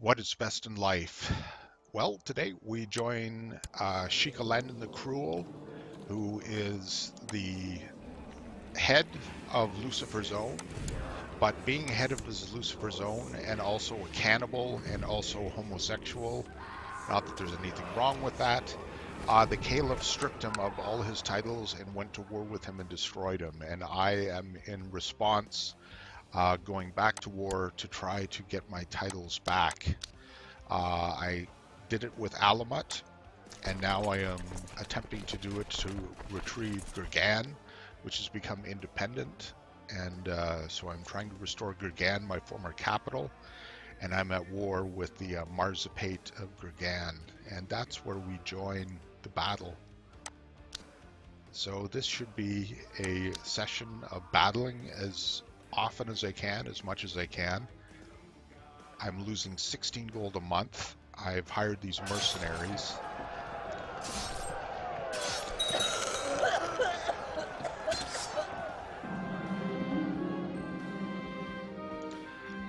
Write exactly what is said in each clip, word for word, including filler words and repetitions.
What is best in life? Well, today we join uh, Sheikha Landon the Cruel, who is the head of Lucifer's Own, but being head of Lucifer's Own and also a cannibal and also homosexual, not that there's anything wrong with that, uh, the Caliph stripped him of all his titles and went to war with him and destroyed him. And I am in response Uh, going back to war to try to get my titles back. Uh, I did it with Alamut, and now I am attempting to do it to retrieve Grigan, which has become independent. And uh, so I'm trying to restore Grigan, my former capital, and I'm at war with the uh, Marzipate of Gurgan, and that's where we join the battle. So this should be a session of battling as often as I can, as much as I can. I'm losing sixteen gold a month. I've hired these mercenaries.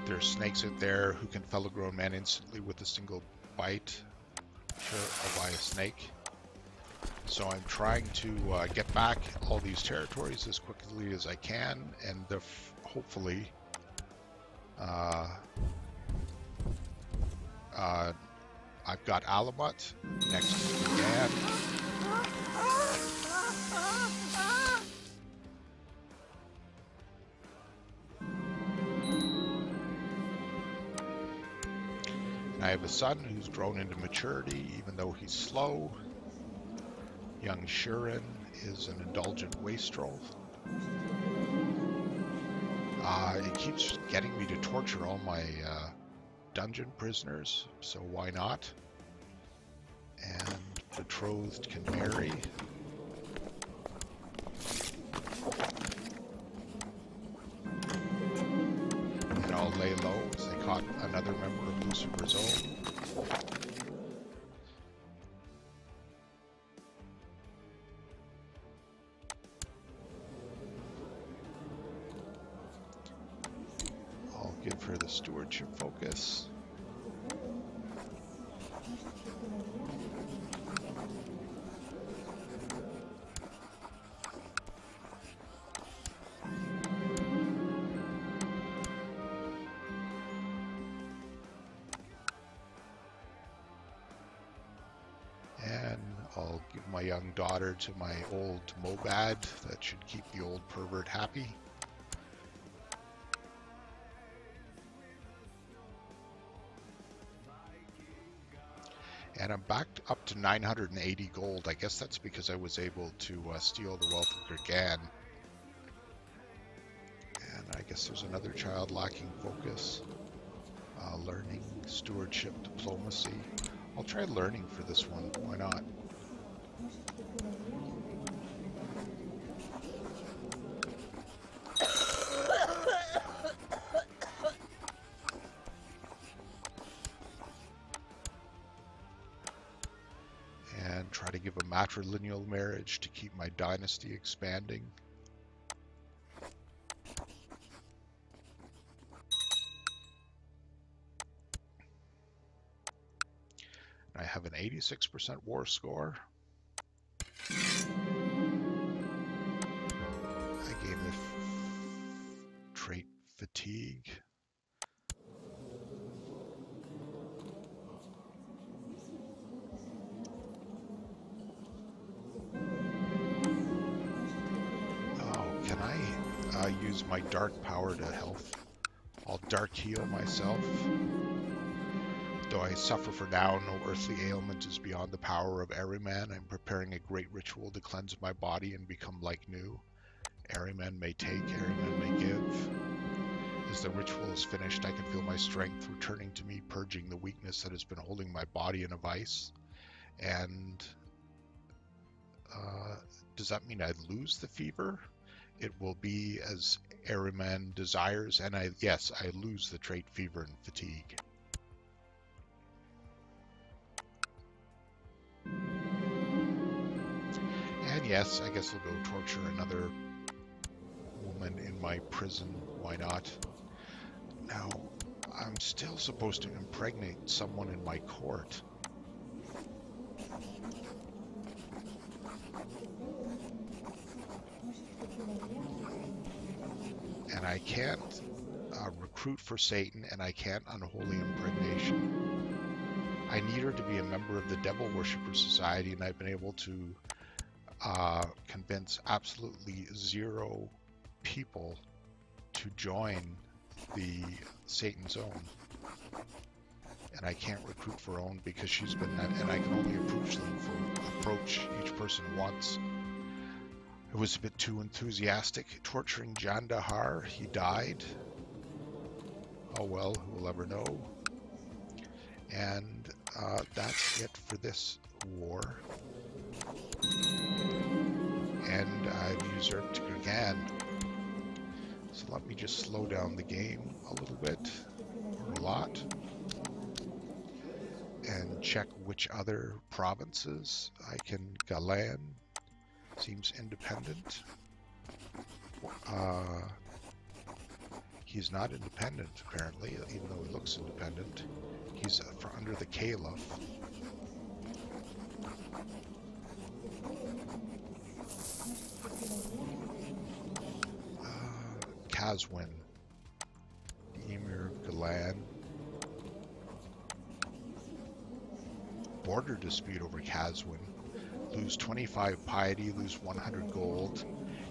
There's snakes out there who can fellow grown man instantly with a single bite. Sure, I'll buy a snake. So I'm trying to uh, get back all these territories as quickly as I can, and the f hopefully uh, uh, I've got Alamut next to Gilan. I have a son who's grown into maturity, even though he's slow. Young Shirin is an indulgent wastrel. Uh, it keeps getting me to torture all my uh, dungeon prisoners, so why not? And betrothed can marry. And I'll lay low as they caught another member of Lucifer's Own. For the stewardship focus. And I'll give my young daughter to my old Mobad. That should keep the old pervert happy. And I'm back up to nine hundred eighty gold. I guess that's because I was able to uh, steal the wealth of Grigan. And I guess there's another child lacking focus. Uh, learning, stewardship, diplomacy. I'll try learning for this one. Why not? Matrilineal marriage to keep my dynasty expanding. I have an eighty-six percent war score. I gave the trait fatigue. Use my dark power to health. I'll dark heal myself. Though I suffer for now, no earthly ailment is beyond the power of Ahriman. I'm preparing a great ritual to cleanse my body and become like new. Ahriman may take, Ahriman may give. As the ritual is finished, I can feel my strength returning to me, purging the weakness that has been holding my body in a vice. And uh, does that mean I lose the fever? It will be as Ahriman desires, and I, yes, I lose the trait fever and fatigue. And yes, I guess I'll go torture another woman in my prison. Why not? Now, I'm still supposed to impregnate someone in my court. And I can't uh, recruit for Satan, and I can't unholy impregnation. I need her to be a member of the Devil Worshipper Society, and I've been able to uh, convince absolutely zero people to join the Satan's Own. And I can't recruit for Own because she's been, and I can only approach them for approach each person once. I was a bit too enthusiastic torturing Jandahar. He died. Oh well, who will ever know? And uh, that's it for this war. And I've usurped Grigan. So let me just slow down the game a little bit, or a lot, and check which other provinces I can. Gilan seems independent. Uh, he's not independent, apparently, even though he looks independent. He's uh, for under the Caliph. Qazvin, the Emir of Gilan. Border dispute over Qazvin. Lose twenty-five piety, lose one hundred gold,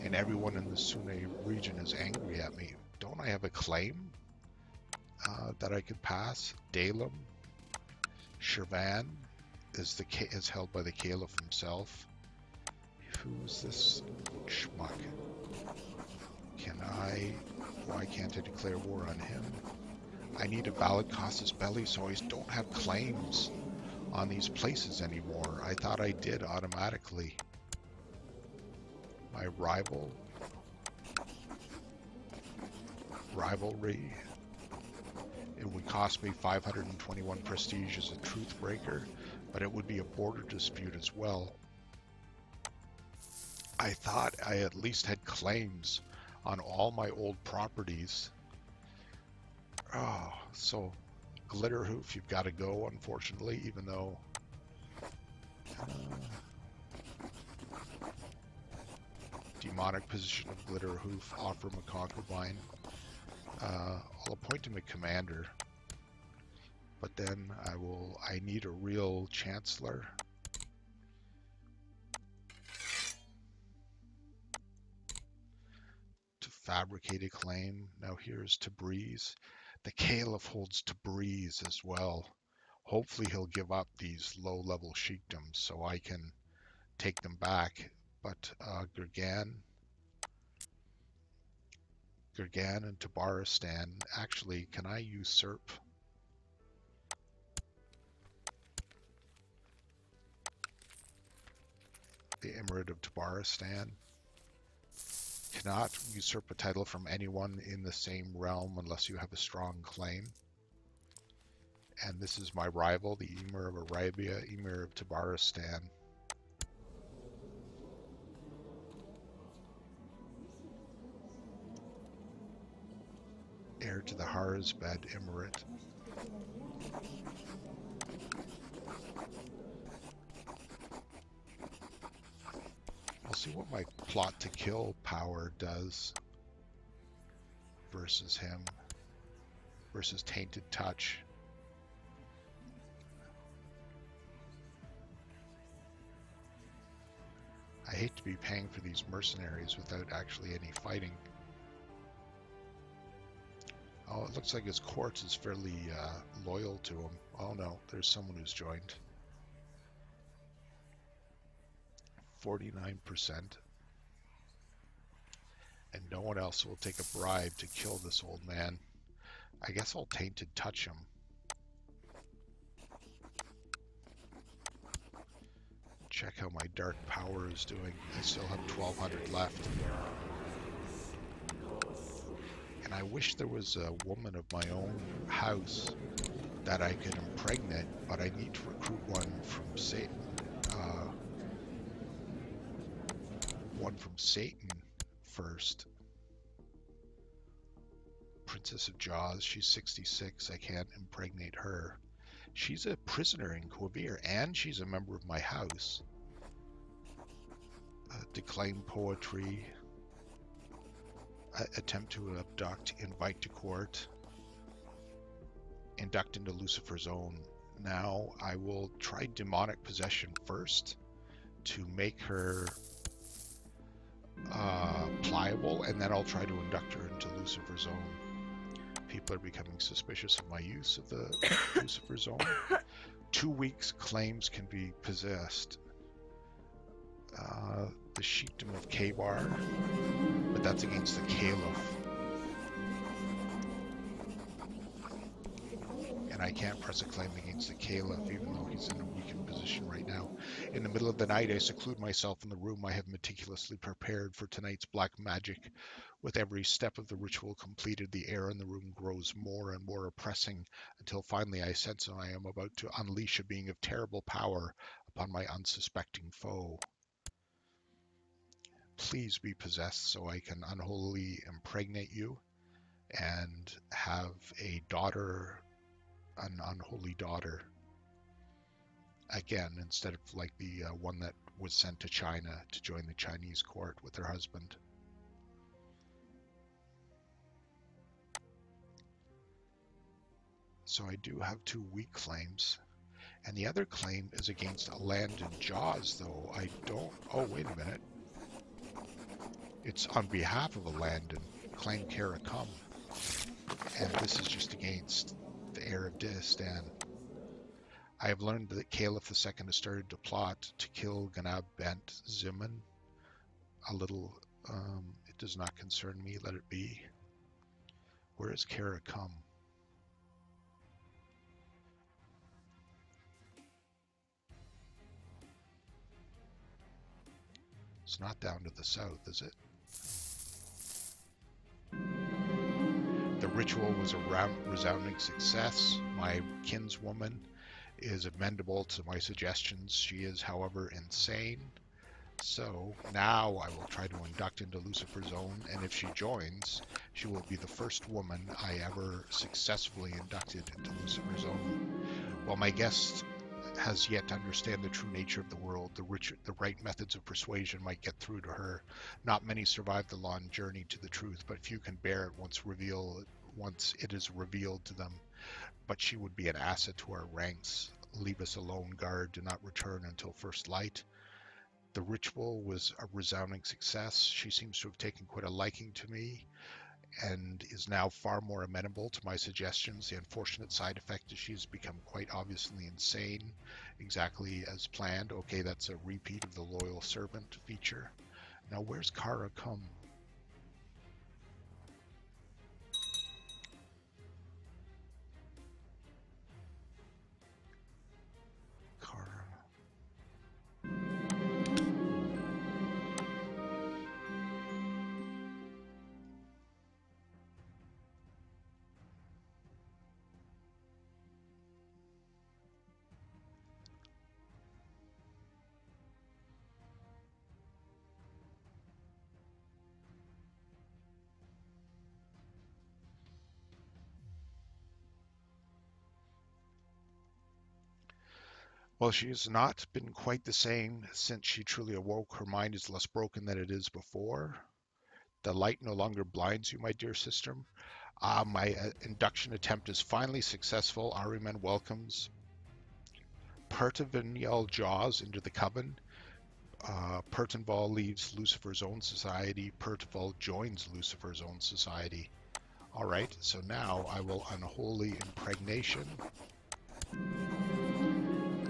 and everyone in the Sunni region is angry at me. Don't I have a claim uh, that I could pass? Dalem. Shervan is, the, is held by the Caliph himself. Who's this schmuck? Can I... Why can't I declare war on him? I need a ballot cost his belly, so I don't have claims on these places anymore. I thought I did automatically. My rival... Rivalry. It would cost me five hundred twenty-one prestige as a truth breaker, but it would be a border dispute as well. I thought I at least had claims on all my old properties. Oh, so Glitter Hoof, you've got to go, unfortunately, even though uh, demonic position of Glitter Hoof, offer him a concubine. Uh, I'll appoint him a commander, but then I will, I need a real chancellor. Fabricate a claim. Now here's Tabriz. The Caliph holds Tabriz as well. Hopefully he'll give up these low-level sheikdoms so I can take them back. But uh, Grigan, Grigan and Tabaristan. Actually, can I usurp? The Emirate of Tabaristan. Cannot usurp a title from anyone in the same realm unless you have a strong claim. And this is my rival, the Emir of Arabia, Emir of Tabaristan. Heir to the Harazbad Emirate. I'll see what my plot to kill power does versus him, versus Tainted Touch. I hate to be paying for these mercenaries without actually any fighting. Oh, it looks like his court is fairly uh, loyal to him. Oh no, there's someone who's joined. forty-nine percent, and no one else will take a bribe to kill this old man. I guess I'll Tainted Touch him. Check how my dark power is doing. I still have twelve hundred left. And I wish there was a woman of my own house that I could impregnate, but I need to recruit one from Satan. Uh, one from Satan first. Princess of Jaws. She's sixty-six. I can't impregnate her. She's a prisoner in Quivir, and she's a member of my house. Uh, declaim poetry. Uh, attempt to abduct. Invite to court. Induct into Lucifer's Own. Now I will try demonic possession first to make her uh, pliable, and then I'll try to induct her into Lucifer's Own. People are becoming suspicious of my use of the Lucifer's Own. Two weeks claims can be possessed. Uh, the Sheikhdom of Khaybar, but that's against the Caliph. I can't press a claim against the Caliph, even though he's in a weakened position right now. In the middle of the night, I seclude myself in the room I have meticulously prepared for tonight's black magic. With every step of the ritual completed, the air in the room grows more and more oppressing, until finally I sense that I am about to unleash a being of terrible power upon my unsuspecting foe. Please be possessed so I can unholily impregnate you and have a daughter... an unholy daughter again, instead of like the uh, one that was sent to China to join the Chinese court with her husband. So I do have two weak claims, and the other claim is against Landon Jaws, though I don't... oh wait a minute, it's on behalf of a Landon. Claim Karakum, and this is just against the Air of Distan. I have learned that Caliph the Second has started to plot to kill Ghanab Bent Ziman. A little, um, it does not concern me, let it be. Where is Karakum? It's not down to the south, is it? The ritual was a resounding success. My kinswoman is amendable to my suggestions. She is, however, insane. So now I will try to induct into Lucifer's Own, and if she joins, she will be the first woman I ever successfully inducted into Lucifer's Own. While my guest has yet to understand the true nature of the world, the, rich, the right methods of persuasion might get through to her. Not many survive the long journey to the truth, but few can bear it once reveal once it is revealed to them. But she would be an asset to our ranks. Leave us alone, guard. Do not return until first light. The ritual was a resounding success. She seems to have taken quite a liking to me, and is now far more amenable to my suggestions. The unfortunate side effect is she has become quite obviously insane, exactly as planned. Okay, that's a repeat of the loyal servant feature. Now, where's Karakum? While she has not been quite the same since she truly awoke, her mind is less broken than it is before. The light no longer blinds you, my dear sister. Ah, uh, my uh, induction attempt is finally successful. Ahriman welcomes Pertinval Jaws into the coven. Uh, Pertinval leaves Lucifer's Own Society. Pertinval joins Lucifer's Own Society. All right, so now I will unholy impregnation.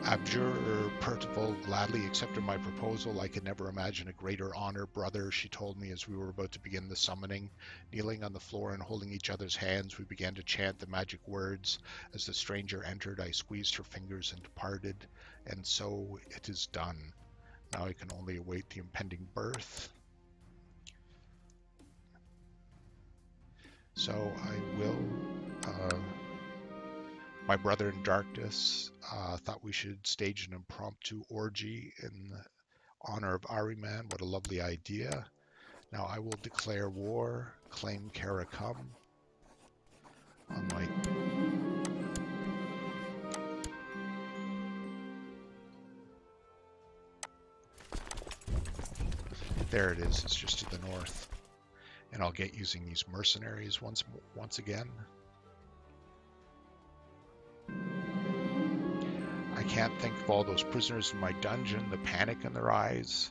Abjure Pertinval gladly accepted my proposal. I could never imagine a greater honor, brother, she told me as we were about to begin the summoning. Kneeling on the floor and holding each other's hands, we began to chant the magic words. As the stranger entered, I squeezed her fingers and departed. And so it is done. Now I can only await the impending birth. So I will... Uh, My brother in darkness uh, thought we should stage an impromptu orgy in honor of Ahriman. What a lovely idea. Now I will declare war, claim Karakum. on like... There it is, it's just to the north. And I'll get using these mercenaries once once again. I can't think of all those prisoners in my dungeon, the panic in their eyes.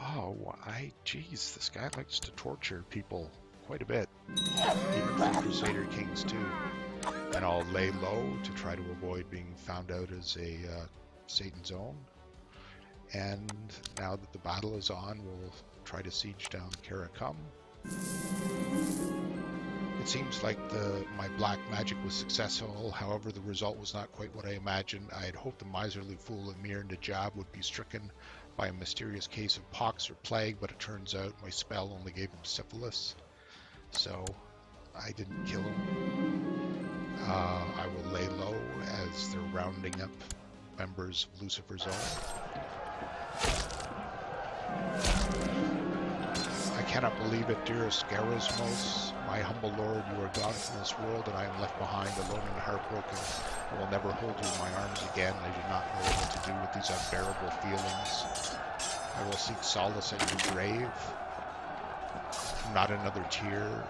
Oh, I, geez, this guy likes to torture people quite a bit. Even the Crusader Kings too. And I'll lay low to try to avoid being found out as a uh, Satan's own. And now that the battle is on, we'll try to siege down Karakum. It seems like the my black magic was successful, however the result was not quite what I imagined. I had hoped the miserly fool Emir Najab would be stricken by a mysterious case of pox or plague, but it turns out my spell only gave him syphilis. So I didn't kill him. Uh, I will lay low as they're rounding up members of Lucifer's Own. I cannot believe it, dearest Gerasmos. My humble lord, you are gone from this world, and I am left behind, alone and heartbroken. I will never hold you in my arms again. I do not know what to do with these unbearable feelings. I will seek solace at your grave. Not another tear.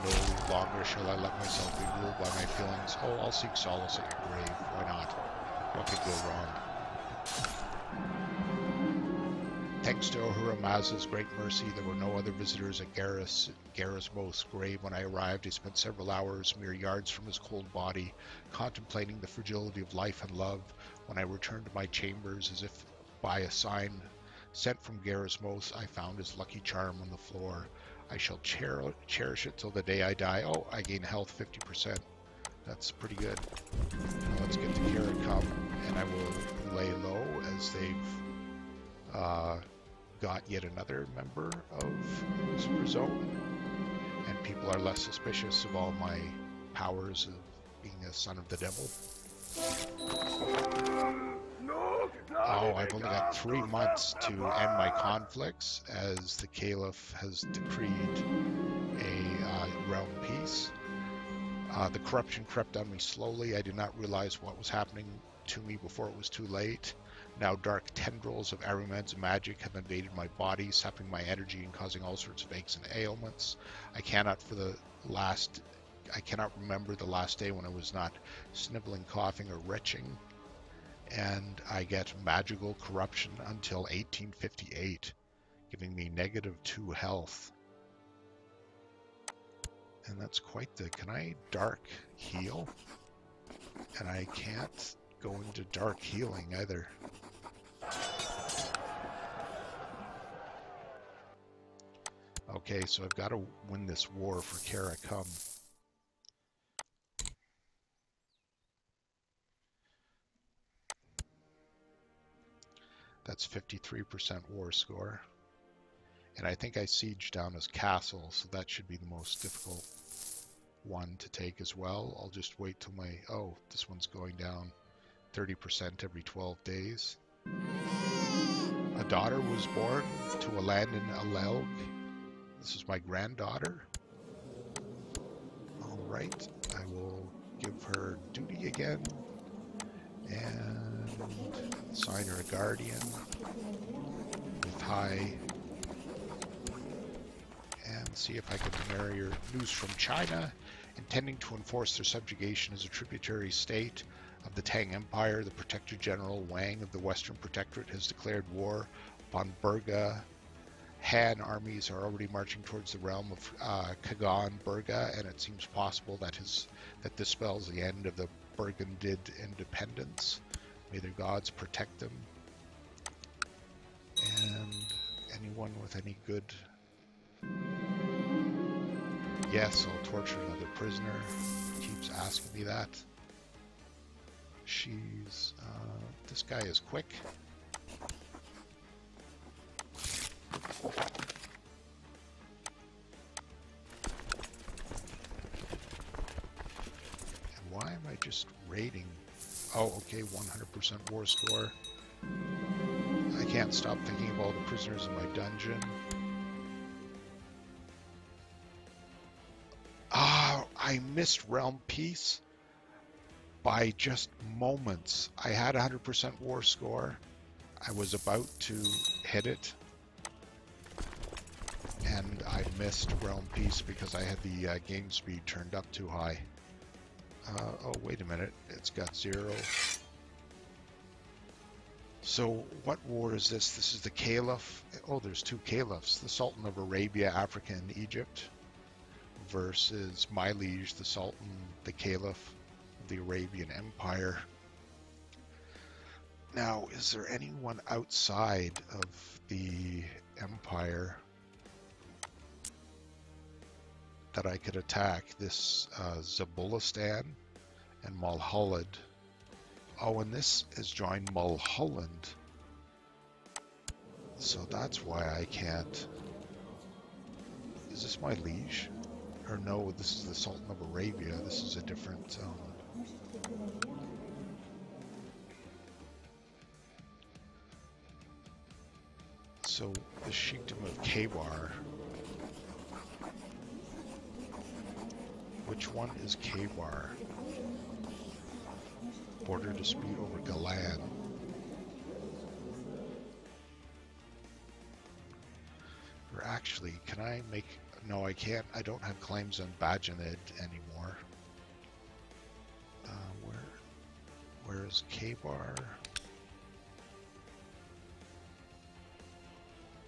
No longer shall I let myself be ruled by my feelings. Oh, I'll seek solace at your grave. Why not? What could go wrong? Thanks to Ohuramaz's great mercy, there were no other visitors at Gerasmos' Gerasmos' grave when I arrived. I spent several hours, mere yards from his cold body, contemplating the fragility of life and love. When I returned to my chambers, as if by a sign sent from Gerasmos, I found his lucky charm on the floor. I shall cher cherish it till the day I die. Oh, I gain health fifty percent. That's pretty good. Now let's get to Karakum, and I will lay low as they've... Uh, got yet another member of Lucifer's Zone, and people are less suspicious of all my powers of being a son of the devil. Oh, I've only got three months to end my conflicts, as the Caliph has decreed a uh, realm peace. Uh, the corruption crept on me slowly. I did not realize what was happening to me before it was too late. Now dark tendrils of Ahriman's magic have invaded my body, sapping my energy and causing all sorts of aches and ailments. I cannot for the last, I cannot remember the last day when I was not sniveling, coughing, or retching. And I get magical corruption until eighteen fifty-eight, giving me negative two health. And that's quite the, can I dark heal? And I can't go into dark healing either. Okay, so I've got to win this war for Karakum. That's fifty-three percent war score. And I think I siege down his castle, so that should be the most difficult one to take as well. I'll just wait till my... Oh, this one's going down thirty percent every twelve days. A daughter was born to a Landon Alelg. This is my granddaughter. Alright, I will give her duty again and assign her a guardian with high, and see if I can marry her. News from China, intending to enforce their subjugation as a tributary state of the Tang Empire, the Protector General Wang of the Western Protectorate has declared war upon Burga. Han armies are already marching towards the realm of uh, Kagan Burga, and it seems possible that his that this spells the end of the Burgundid independence. May their gods protect them. And anyone with any good... Yes, I'll torture another prisoner. He keeps asking me that. She's, uh, this guy is quick. And why am I just raiding? Oh, okay, one hundred percent war score. I can't stop thinking of all the prisoners in my dungeon. I missed Realm Peace by just moments. I had one hundred percent war score. I was about to hit it. And I missed Realm Peace because I had the uh, game speed turned up too high. Uh, oh, wait a minute. It's got zero. So what war is this? This is the Caliph. Oh, there's two Caliphs. The Sultan of Arabia, Africa, and Egypt versus my liege, the Sultan, the Caliph of the Arabian Empire. Now, is there anyone outside of the Empire that I could attack? This uh, Zabulistan and Mulholland. Oh, and this is joined Mulholland. So that's why I can't. Is this my liege? Or no, this is the Sultan of Arabia. This is a different... Um... So the Sheikhdom of Khaybar. Which one is Khaybar? Border dispute over Gilan. Or actually, can I make... No, I can't. I don't have claims on Bajinid anymore. Uh, where, where is Khaybar?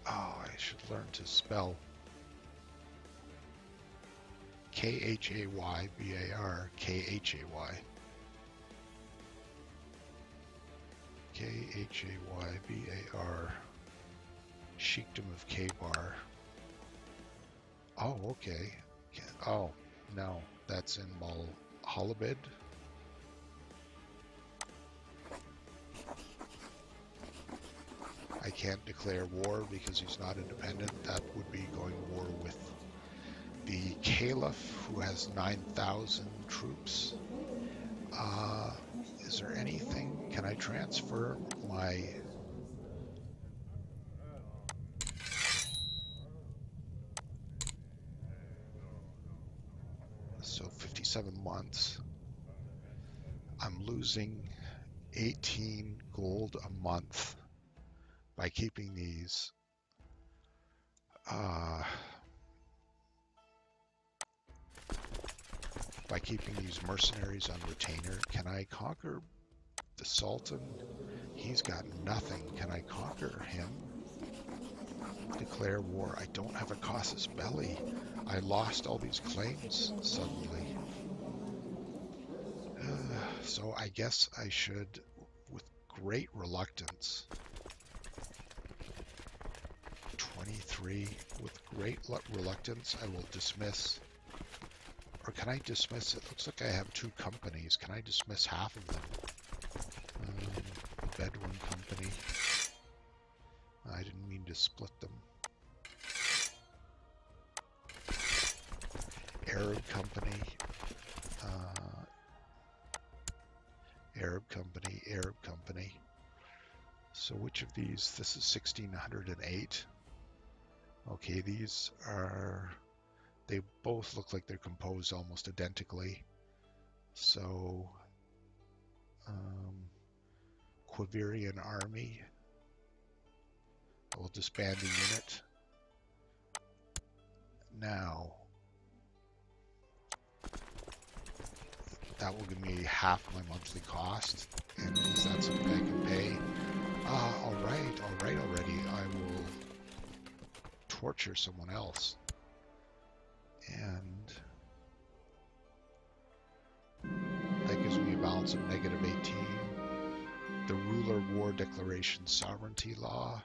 Oh, I should learn to spell. K H A Y B A R. K H A Y. K H A Y B A R. Sheikhdom of Khaybar. Oh, okay. Oh, no. That's in Mulholland. I can't declare war because he's not independent. That would be going to war with the Caliph, who has nine thousand troops. Uh... Is there anything? Can I transfer my... So fifty-seven months. I'm losing eighteen gold a month by keeping these. Uh, By keeping these mercenaries on retainer. Can I conquer the Sultan? He's got nothing. Can I conquer him? Declare war. I don't have a casus belli. I lost all these claims suddenly. Uh, so I guess I should, with great reluctance, twenty-three, with great reluctance, I will dismiss. Or can I dismiss it? Looks like I have two companies. Can I dismiss half of them? Um, Bedouin company. I didn't mean to split them. Arab company. Uh, Arab company. Arab company. So which of these? This is sixteen oh eight. Okay, these are... They both look like they're composed almost identically. So, um, Quivirian army. We'll disband the unit. Now, that will give me half my monthly cost. And is that something I can pay? Uh, all right, all right already. I will torture someone else. And that gives me a balance of negative eighteen. The Ruler War Declaration Sovereignty Law.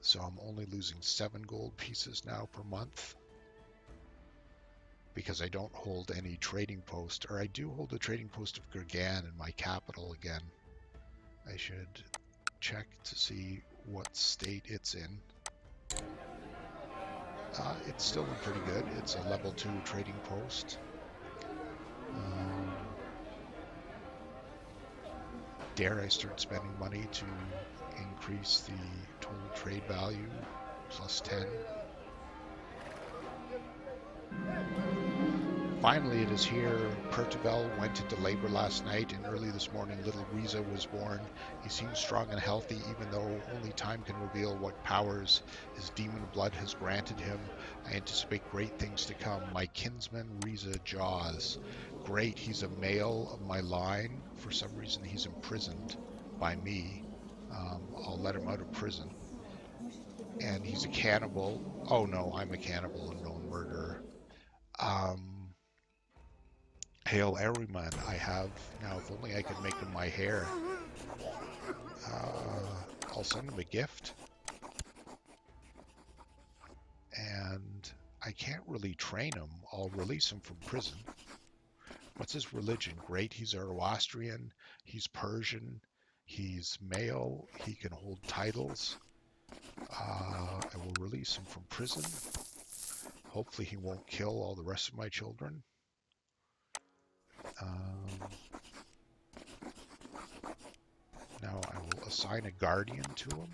So I'm only losing seven gold pieces now per month because I don't hold any trading post, or I do hold a trading post of Grigan in my capital again. I should check to see what state it's in. Uh, it's still pretty good. It's a level two trading post. Um, dare I start spending money to increase the total trade value? Plus ten. Finally, it is here. Pertinval went into labor last night, and early this morning, little Riza was born. He seems strong and healthy, even though only time can reveal what powers his demon blood has granted him. I anticipate great things to come. My kinsman, Riza Jaws. Great, he's a male of my line. For some reason, he's imprisoned by me. Um, I'll let him out of prison. And he's a cannibal. Oh no, I'm a cannibal and known murderer. Um, Hail Ahriman, I have now. If only I could make him my heir. Uh, I'll send him a gift. And I can't really train him. I'll release him from prison. What's his religion? Great, he's Zoroastrian. He's Persian. He's male. He can hold titles. Uh, I will release him from prison. Hopefully he won't kill all the rest of my children. Um, now I will assign a guardian to him.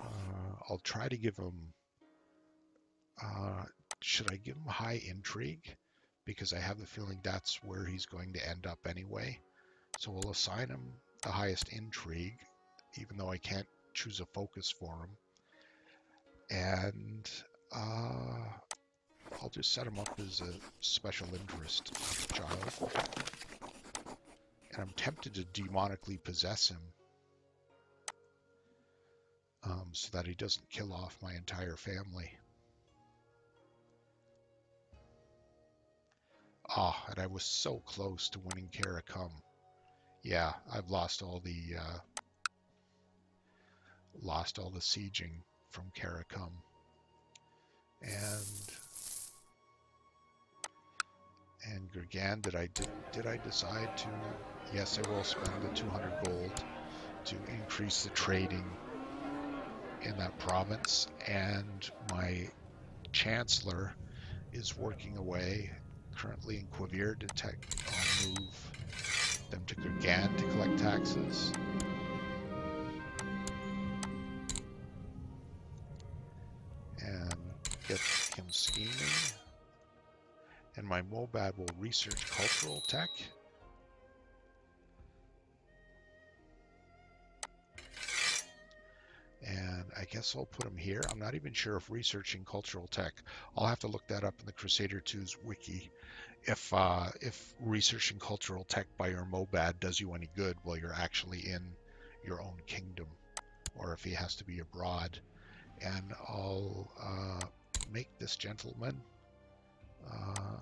Uh, I'll try to give him... Uh, should I give him high intrigue? Because I have the feeling that's where he's going to end up anyway. So we'll assign him the highest intrigue, even though I can't choose a focus for him. And uh, I'll just set him up as a special interest child. And I'm tempted to demonically possess him um, so that he doesn't kill off my entire family. Ah, and I was so close to winning Karakum. Yeah, I've lost all the uh, lost all the sieging from Karakum. And and Grigan, did I did, did I decide to? Yes, I will spend the two hundred gold to increase the trading in that province. And my chancellor is working away currently in Quivir to tech on move them to Grigan to collect taxes. Get him scheming, and my Mobad will research cultural tech. And I guess I'll put him here. I'm not even sure if researching cultural tech. I'll have to look that up in the Crusader two's wiki. If uh, if researching cultural tech by your Mobad does you any good while you're actually in your own kingdom, or if he has to be abroad. And I'll. Uh, make this gentleman uh,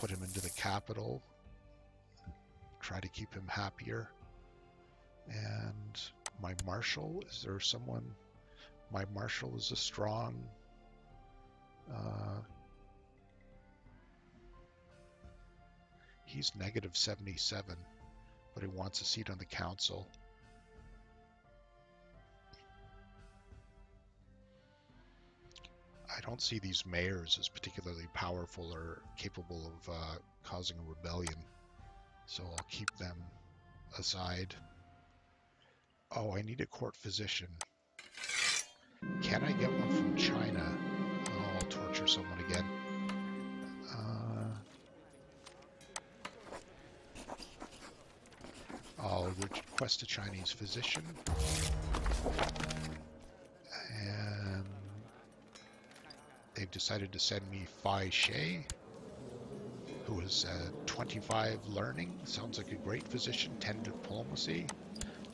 put him into the capital, try to keep him happier. And my marshal, is there someone? My marshal is a strong uh, he's negative seventy-seven, but he wants a seat on the council. I don't see these mayors as particularly powerful or capable of uh, causing a rebellion, so I'll keep them aside. Oh, I need a court physician. Can I get one from China? Oh, I'll torture someone again. Uh, I'll request a Chinese physician. They've decided to send me Fai She, who is uh, twenty-five learning. Sounds like a great physician, ten diplomacy.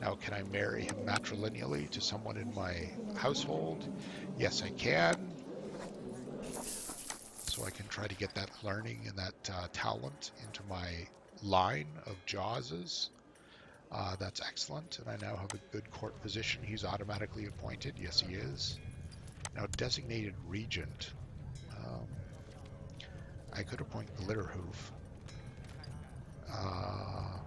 Now, can I marry him matrilineally to someone in my household? Yes, I can. So I can try to get that learning and that uh, talent into my line of Jawses. Uh, that's excellent. And I now have a good court physician. He's automatically appointed. Yes, he is. Now, designated regent, um, I could appoint Glitter Hoof. Uh,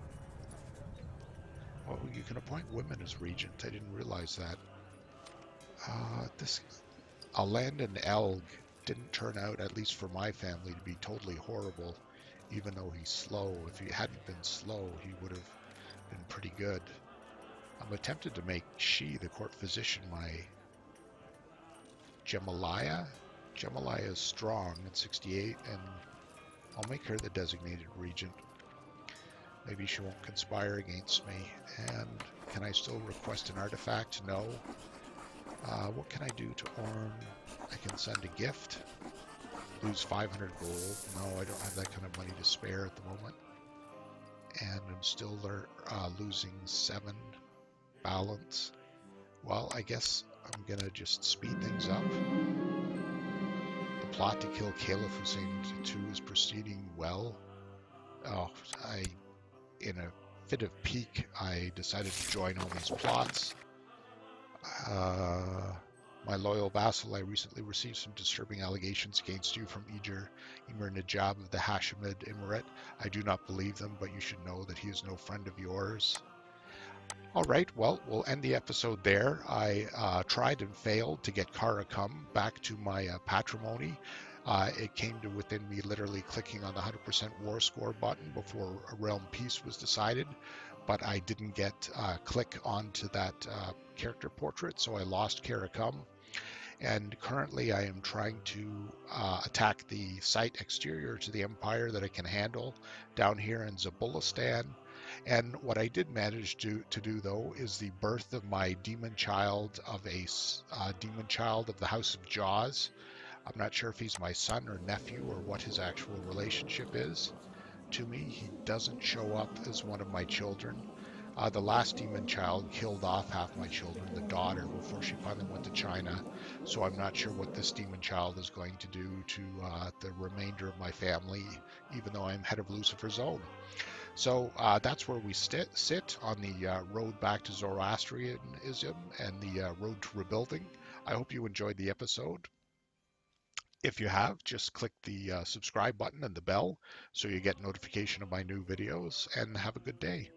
oh, you can appoint women as regent. I didn't realize that. Uh, this a Landon Elg didn't turn out, at least for my family, to be totally horrible, even though he's slow. If he hadn't been slow, he would have been pretty good. I'm tempted to make she, the court physician, my Jamaliah. Jamaliah is strong at sixty-eight, and I'll make her the designated regent. Maybe she won't conspire against me. And can I still request an artifact? No. Uh, what can I do to Orm? I can send a gift. Lose five hundred gold. No, I don't have that kind of money to spare at the moment. And I'm still uh, losing seven balance. Well, I guess I'm going to just speed things up. The plot to kill Caliph Hussein the second is proceeding well. Oh, I, in a fit of pique, I decided to join all these plots. Uh, my loyal vassal, I recently received some disturbing allegations against you from Eger, Emir Najab of the Hashemid Emirate. I do not believe them, but you should know that he is no friend of yours. All right, well, we'll end the episode there. I uh, tried and failed to get Karakum back to my uh, patrimony. Uh, it came to within me literally clicking on the one hundred percent war score button before a realm peace was decided, but I didn't get uh, click onto that uh, character portrait, so I lost Karakum. And currently I am trying to uh, attack the site exterior to the empire that I can handle down here in Zabulistan. And what I did manage to, to do, though, is the birth of my demon child of a uh, demon child of the House of Jaws. I'm not sure if he's my son or nephew or what his actual relationship is to me. He doesn't show up as one of my children. Uh, the last demon child killed off half my children, the daughter, before she finally went to China. So I'm not sure what this demon child is going to do to uh, the remainder of my family, even though I'm head of Lucifer's Own. So uh, that's where we sit, sit on the uh, road back to Zoroastrianism and the uh, road to rebuilding. I hope you enjoyed the episode. If you have, just click the uh, subscribe button and the bell so you get notification of my new videos, and have a good day.